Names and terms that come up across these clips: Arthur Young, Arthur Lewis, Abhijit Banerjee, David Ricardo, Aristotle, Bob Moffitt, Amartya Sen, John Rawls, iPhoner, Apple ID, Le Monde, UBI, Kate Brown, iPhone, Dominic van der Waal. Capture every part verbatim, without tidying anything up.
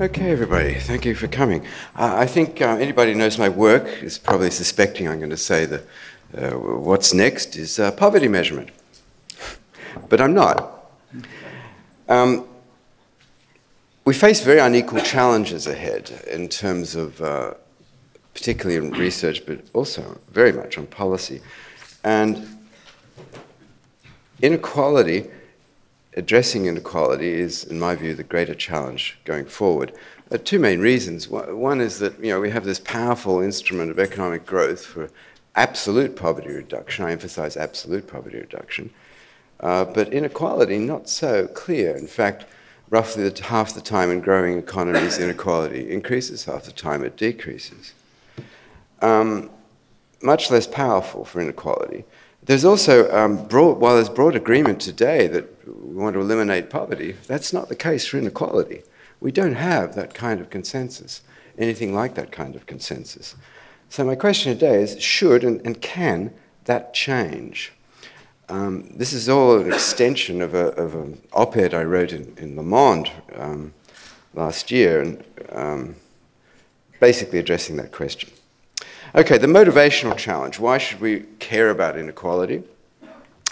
Okay, everybody, thank you for coming. Uh, I think uh, anybody who knows my work is probably suspecting I'm going to say that uh, what's next is uh, poverty measurement. But I'm not. Um, we face very unequal challenges ahead in terms of, uh, particularly in research, but also very much on policy. And inequality, addressing inequality is, in my view, the greater challenge going forward. Uh, two main reasons. One is that, you know, we have this powerful instrument of economic growth for absolute poverty reduction. I emphasize absolute poverty reduction. Uh, but inequality, not so clear. In fact, roughly the, half the time in growing economies, inequality increases. Half the time it decreases. Um, much less powerful for inequality. There's also, um, broad, while there's broad agreement today that we want to eliminate poverty, that's not the case for inequality. We don't have that kind of consensus, anything like that kind of consensus. So my question today is, should and, and can that change? Um, this is all an extension of, a, of an op-ed I wrote in, in Le Monde um, last year, and um, basically addressing that question. Okay, the motivational challenge. Why should we care about inequality?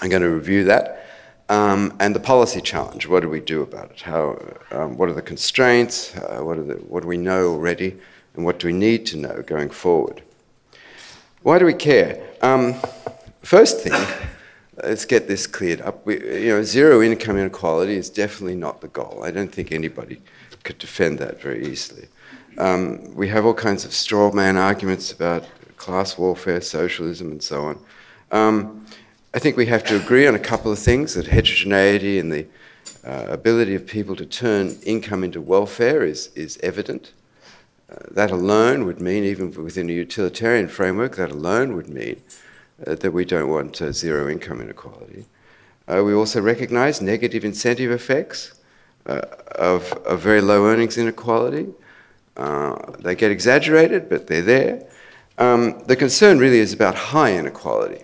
I'm going to review that. Um, and the policy challenge. What do we do about it? How, um, what are the constraints? Uh, what, are the, what do we know already? And what do we need to know going forward? Why do we care? Um, first thing, let's get this cleared up. We, you know, zero income inequality is definitely not the goal. I don't think anybody could defend that very easily. Um, we have all kinds of straw man arguments about class warfare, socialism, and so on. Um, I think we have to agree on a couple of things, that heterogeneity and the uh, ability of people to turn income into welfare is, is evident. Uh, that alone would mean, even within a utilitarian framework, that alone would mean uh, that we don't want uh, zero income inequality. Uh, we also recognize negative incentive effects uh, of, of very low earnings inequality. Uh, they get exaggerated, but they're there. Um, the concern really is about high inequality.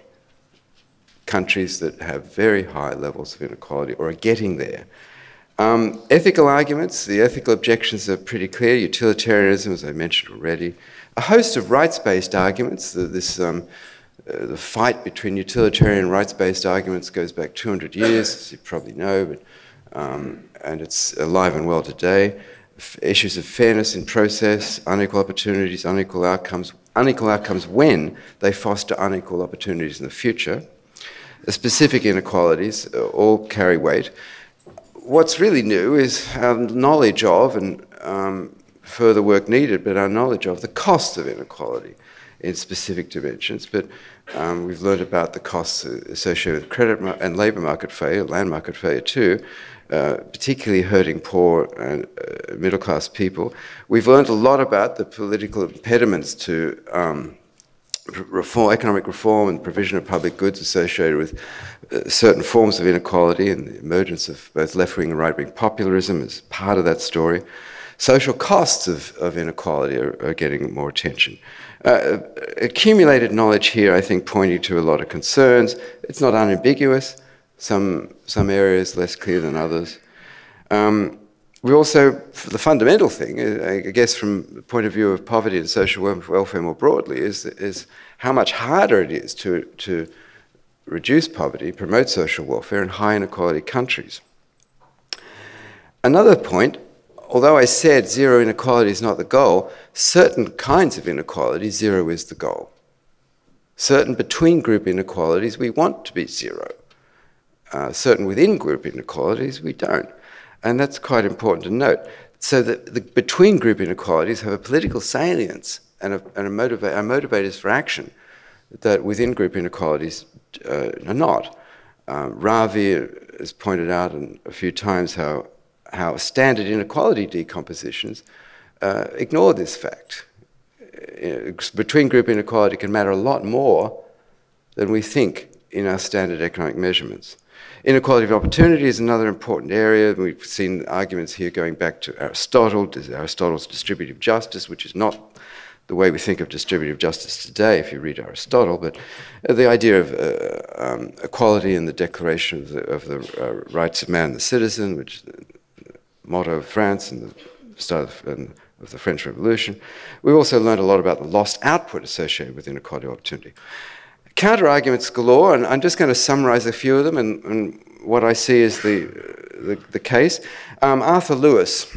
Countries that have very high levels of inequality or are getting there. Um, ethical arguments, the ethical objections are pretty clear. Utilitarianism, as I mentioned already. A host of rights-based arguments. The, this, um, uh, the fight between utilitarian rights-based arguments goes back two hundred years, as you probably know, but, um, and it's alive and well today. Issues of fairness in process, unequal opportunities, unequal outcomes, unequal outcomes when they foster unequal opportunities in the future. The specific inequalities all carry weight. What's really new is our knowledge of, and um, further work needed, but our knowledge of the costs of inequality in specific dimensions. But um, we've learned about the costs associated with credit and labour market failure, land market failure too. Uh, particularly hurting poor and uh, middle-class people. We've learned a lot about the political impediments to um, reform, economic reform and provision of public goods associated with uh, certain forms of inequality and the emergence of both left-wing and right-wing populism is part of that story. Social costs of, of inequality are, are getting more attention. Uh, accumulated knowledge here, I think, pointing to a lot of concerns. It's not unambiguous. Some, some areas less clear than others. Um, we also, for the fundamental thing, I guess from the point of view of poverty and social welfare more broadly, is, is how much harder it is to, to reduce poverty, promote social welfare in high inequality countries. Another point, although I said zero inequality is not the goal, certain kinds of inequality, zero is the goal. Certain between-group inequalities we want to be zero. Uh, certain within-group inequalities, we don't. And that's quite important to note. So that the between-group inequalities have a political salience and, a, and a motiva are motivators for action that within-group inequalities uh, are not. Um, Ravi has pointed out in a few times how, how standard inequality decompositions uh, ignore this fact. Between-group inequality can matter a lot more than we think in our standard economic measurements. Inequality of opportunity is another important area. We've seen arguments here going back to Aristotle, Aristotle's distributive justice, which is not the way we think of distributive justice today if you read Aristotle, but the idea of uh, um, equality in the Declaration of the, of the uh, Rights of Man and the Citizen, which is the motto of France and the start of the French Revolution. We've also learned a lot about the lost output associated with inequality of opportunity. Counter-arguments galore, and I'm just going to summarize a few of them, and, and what I see is the, the, the case. Um, Arthur Lewis,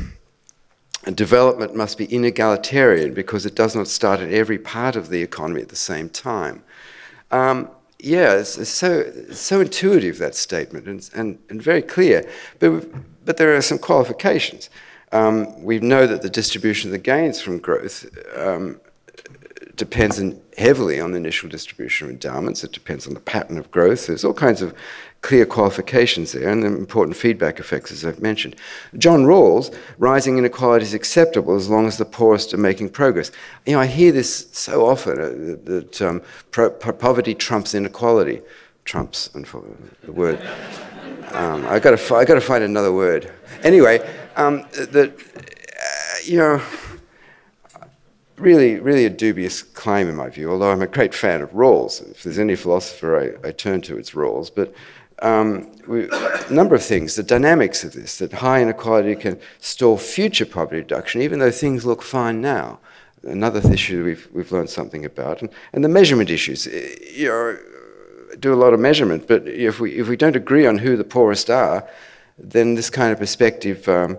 development must be inegalitarian because it does not start at every part of the economy at the same time. Um, yeah, it's, it's, so, it's so intuitive, that statement, and, and, and very clear, but, but there are some qualifications. Um, we know that the distribution of the gains from growth um, depends in heavily on the initial distribution of endowments. It depends on the pattern of growth. There's all kinds of clear qualifications there, and the important feedback effects, as I've mentioned. John Rawls, rising inequality is acceptable as long as the poorest are making progress. You know, I hear this so often, uh, that um, pro poverty trumps inequality. Trumps, the word. um, I've got to, I've got to find another word. Anyway, um, that, uh, you know, Really, really a dubious claim in my view, although I'm a great fan of Rawls. If there's any philosopher I, I turn to, it's Rawls. But um, we, a number of things, the dynamics of this, that high inequality can stall future poverty reduction, even though things look fine now. Another issue we've, we've learned something about. And, and the measurement issues. You know, I do a lot of measurement, but if we, if we don't agree on who the poorest are, then this kind of perspective um,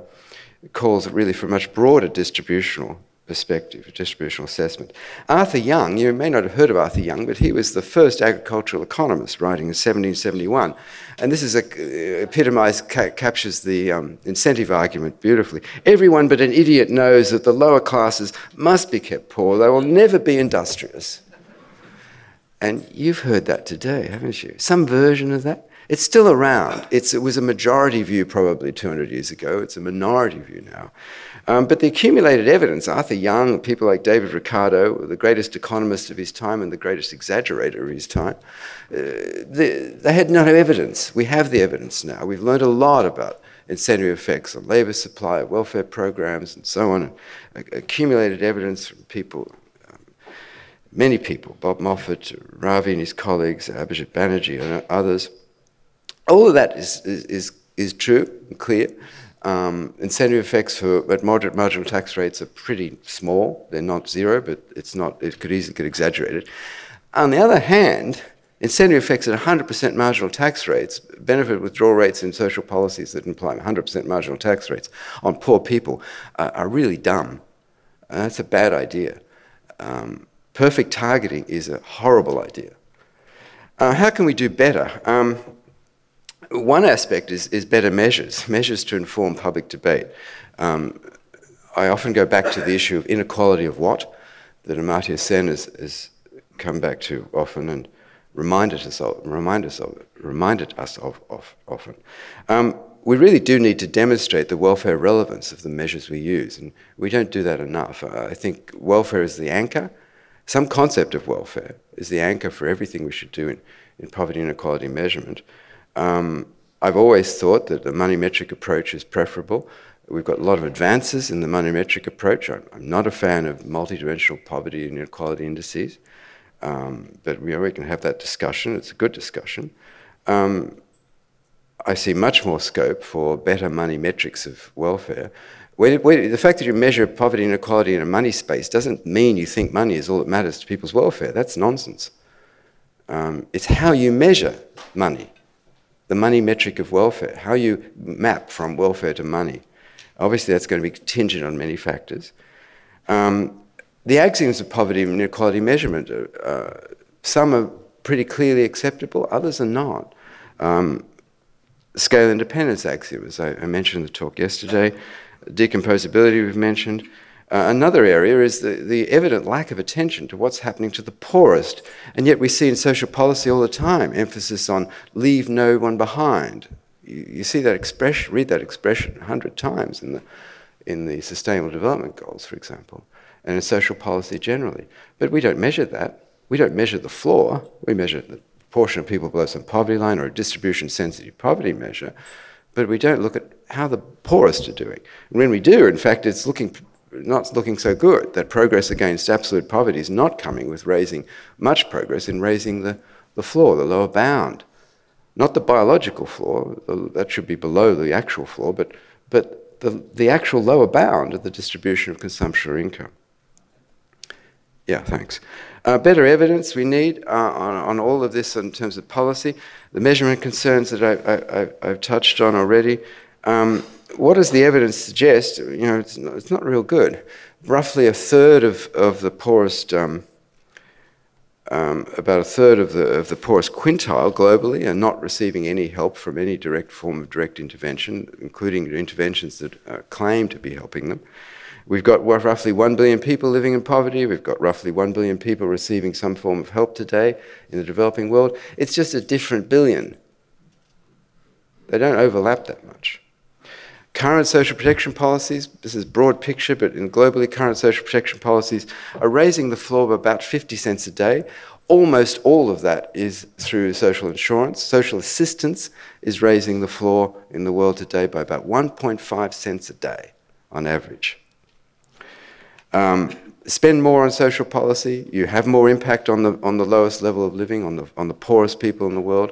calls really for a much broader distributional perspective, distributional assessment. Arthur Young, you may not have heard of Arthur Young, but he was the first agricultural economist, writing in seventeen seventy-one. And this is a, epitomized, ca captures the um, incentive argument beautifully. Everyone but an idiot knows that the lower classes must be kept poor. They will never be industrious. And you've heard that today, haven't you? Some version of that. It's still around. It's, it was a majority view probably two hundred years ago. It's a minority view now. Um, but the accumulated evidence, Arthur Young, people like David Ricardo, the greatest economist of his time and the greatest exaggerator of his time, uh, they, they had no evidence. We have the evidence now. We've learned a lot about incentive effects on labor supply, welfare programs, and so on. And accumulated evidence from people, um, many people, Bob Moffitt, Ravi and his colleagues, Abhijit Banerjee and others. All of that is, is, is, is true and clear. Um, incentive effects for, at moderate marginal tax rates are pretty small. They're not zero, but it's not, it could easily get exaggerated. On the other hand, incentive effects at one hundred percent marginal tax rates, benefit withdrawal rates in social policies that imply one hundred percent marginal tax rates on poor people are, are really dumb. And that's a bad idea. Um, perfect targeting is a horrible idea. Uh, how can we do better? Um, One aspect is, is better measures, measures to inform public debate. Um, I often go back to the issue of inequality of what, that Amartya Sen has, has come back to often and reminded us of, reminded us of, reminded us of, of often. Um, we really do need to demonstrate the welfare relevance of the measures we use, and we don't do that enough. I think welfare is the anchor. Some concept of welfare is the anchor for everything we should do in, in poverty inequality measurement. Um, I've always thought that the monometric approach is preferable. We've got a lot of advances in the monometric approach. I'm, I'm not a fan of multidimensional poverty and inequality indices, um, but we, we can have that discussion. It's a good discussion. Um, I see much more scope for better money metrics of welfare. When, when, the fact that you measure poverty and inequality in a money space doesn't mean you think money is all that matters to people's welfare. That's nonsense. Um, it's how you measure money. The money metric of welfare, how you map from welfare to money. Obviously, that's going to be contingent on many factors. Um, the axioms of poverty and inequality measurement, are, uh, some are pretty clearly acceptable, others are not. Um, scale independence axiom, as I, I mentioned in the talk yesterday, decomposability we've mentioned. Uh, another area is the, the evident lack of attention to what's happening to the poorest, and yet we see in social policy all the time emphasis on leave no one behind. You, you see that expression, read that expression a hundred times in the, in the Sustainable Development Goals, for example, and in social policy generally. But we don't measure that. We don't measure the floor. We measure the proportion of people below some poverty line or a distribution-sensitive poverty measure, but we don't look at how the poorest are doing. And when we do, in fact, it's looking not looking so good, that progress against absolute poverty is not coming with raising much progress in raising the, the floor, the lower bound. Not the biological floor, that should be below the actual floor, but, but the, the actual lower bound of the distribution of consumption or income. Yeah, thanks. Uh, better evidence we need uh, on, on all of this in terms of policy. The measurement concerns that I, I, I've touched on already. Um, what does the evidence suggest? You know, it's not, it's not real good. Roughly a third of, of the poorest, um, um, about a third of the, of the poorest quintile globally are not receiving any help from any direct form of direct intervention, including interventions that uh, claim to be helping them. We've got roughly one billion people living in poverty. We've got roughly one billion people receiving some form of help today in the developing world. It's just a different billion. They don't overlap that much. Current social protection policies, this is broad picture, but in globally current social protection policies are raising the floor by about fifty cents a day. Almost all of that is through social insurance. Social assistance is raising the floor in the world today by about one point five cents a day on average. Um, spend more on social policy. You have more impact on the on the lowest level of living, on the on the poorest people in the world.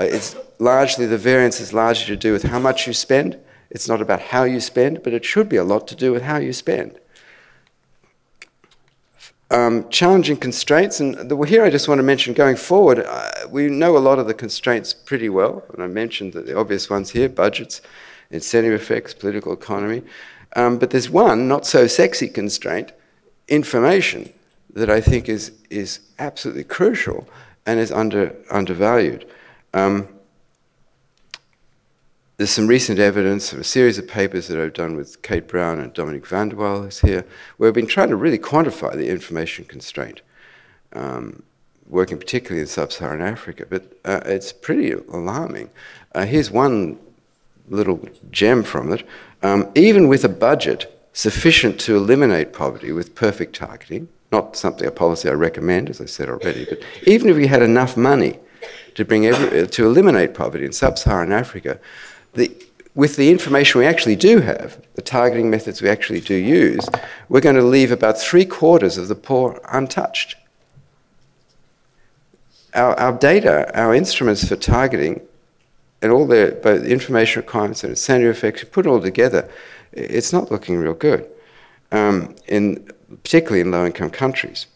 Uh, it's largely the variance is largely to do with how much you spend. It's not about how you spend, but it should be a lot to do with how you spend. Um, challenging constraints, and the, well, here I just want to mention going forward, uh, we know a lot of the constraints pretty well, and I mentioned the, the obvious ones here: budgets, incentive effects, political economy. Um, but there's one not so sexy constraint, information, that I think is is absolutely crucial and is under undervalued. Um, there's some recent evidence of a series of papers that I've done with Kate Brown and Dominic van der Waal, who's here, where we've been trying to really quantify the information constraint, um, working particularly in sub-Saharan Africa. But uh, it's pretty alarming. Uh, here's one little gem from it. Um, even with a budget sufficient to eliminate poverty with perfect targeting, not something a policy I recommend, as I said already, but even if we had enough money to bring every, to eliminate poverty in sub-Saharan Africa, the, with the information we actually do have, the targeting methods we actually do use, we're going to leave about three quarters of the poor untouched. Our, our data, our instruments for targeting, and all the both information requirements and incentive effects, you put it all together, it's not looking real good, um, in, particularly in low-income countries.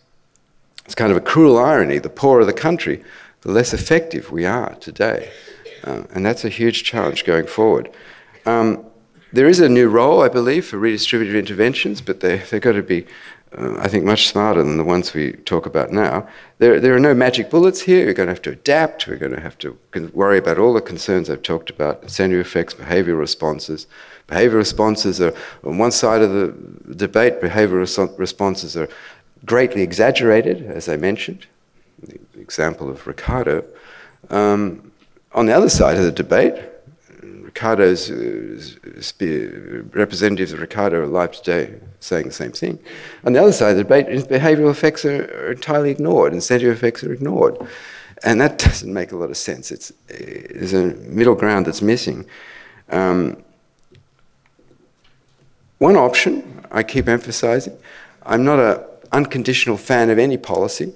It's kind of a cruel irony. The poorer the country, the less effective we are today. Uh, and that's a huge challenge going forward. Um, there is a new role, I believe, for redistributive interventions, but they, they've got to be, uh, I think, much smarter than the ones we talk about now. There, there are no magic bullets here. We're going to have to adapt. We're going to have to worry about all the concerns I've talked about, incentive effects, behavioral responses. Behavioral responses are on one side of the debate. Behavioral responses are greatly exaggerated, as I mentioned, the example of Ricardo. Um, on the other side of the debate, Ricardo's uh, representatives of Ricardo are alive today saying the same thing. On the other side of the debate, behavioural effects are, are entirely ignored, incentive effects are ignored. And that doesn't make a lot of sense. It's, it's a middle ground that's missing. Um, one option, I keep emphasising, I'm not an unconditional fan of any policy,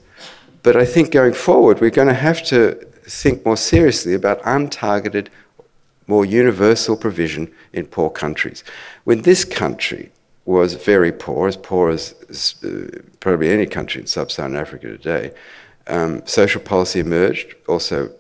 but I think going forward we're going to have to think more seriously about untargeted, more universal provision in poor countries. When this country was very poor, as poor as uh, probably any country in sub-Saharan Africa today, um, social policy emerged, also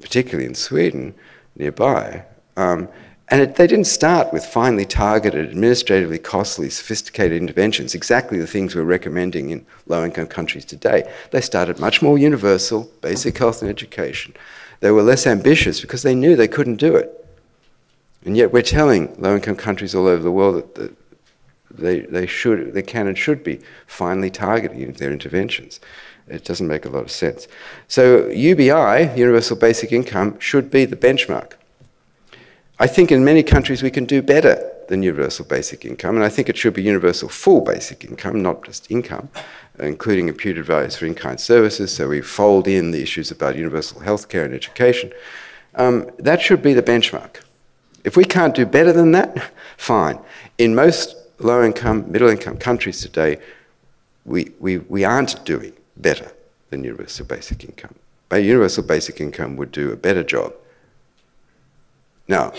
particularly in Sweden, nearby. Um, and it, they didn't start with finely targeted, administratively costly, sophisticated interventions, exactly the things we're recommending in low-income countries today. They started much more universal, basic health and education. They were less ambitious because they knew they couldn't do it. And yet we're telling low-income countries all over the world that they, they, should, they can and should be finely targeting their interventions. It doesn't make a lot of sense. So U B I, Universal Basic Income, should be the benchmark. I think in many countries we can do better than universal basic income, and I think it should be universal full basic income, not just income, including imputed values for in-kind services, so we fold in the issues about universal healthcare and education. Um, that should be the benchmark. If we can't do better than that, fine. In most low-income, middle-income countries today, we, we, we aren't doing better than universal basic income. But universal basic income would do a better job. Now,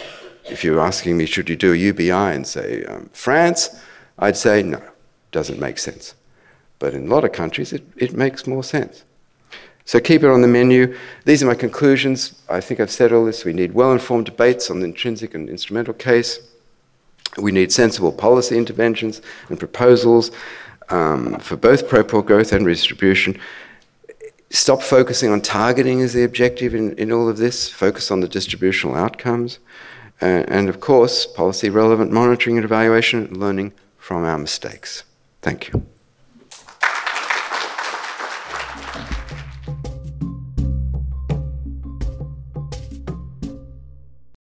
if you were asking me, should you do a U B I and say um, France, I'd say no, doesn't make sense. But in a lot of countries, it, it makes more sense. So keep it on the menu. These are my conclusions. I think I've said all this. We need well-informed debates on the intrinsic and instrumental case. We need sensible policy interventions and proposals um, for both pro-poor growth and redistribution. Stop focusing on targeting as the objective in, in all of this. Focus on the distributional outcomes. Uh, and of course, policy-relevant monitoring and evaluation, learning from our mistakes. Thank you.